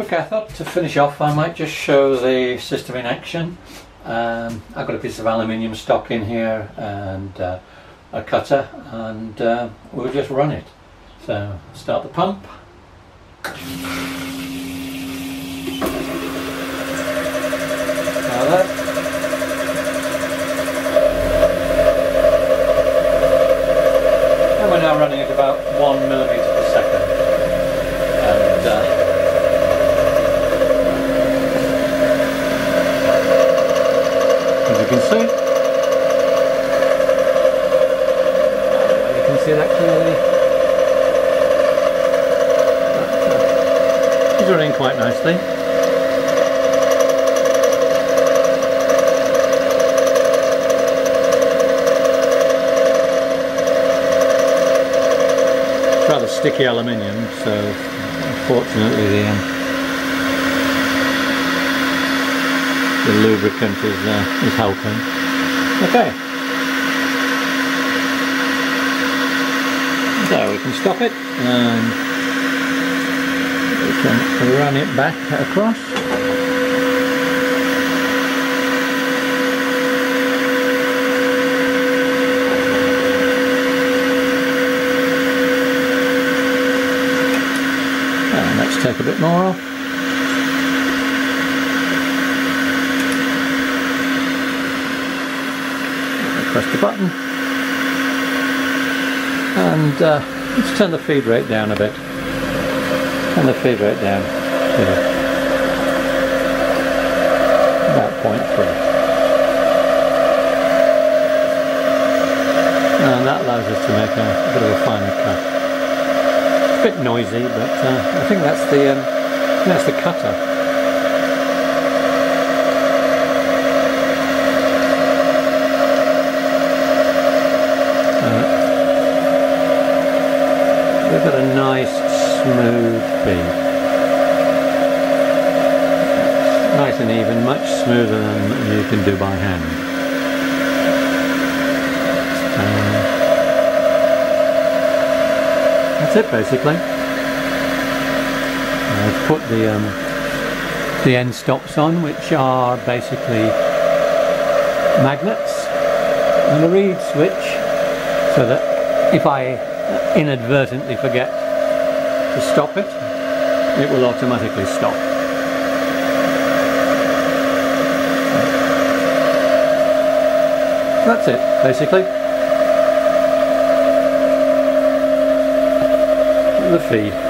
Okay, I thought to finish off I might just show the system in action. I've got a piece of aluminium stock in here and a cutter, and we'll just run it. So start the pump. And we're now running at about 1 millimetre per second. And, as you can see, you can see that clearly. It's running quite nicely. Rather sticky aluminium, so unfortunately the lubricant is helping. Okay, so we can stop it and we can run it back across. Take a bit more off. Press the button and let's turn the feed rate down a bit. Turn the feed rate down to about 0.3, and that allows us to make a bit of a finer cut. A bit noisy, but I think that's the cutter. We've got a nice smooth feed, nice and even, much smoother than you can do by hand. That's it basically. I've put the end stops on, which are basically magnets, and a reed switch, so that if I inadvertently forget to stop it, it will automatically stop. That's it basically. The feed.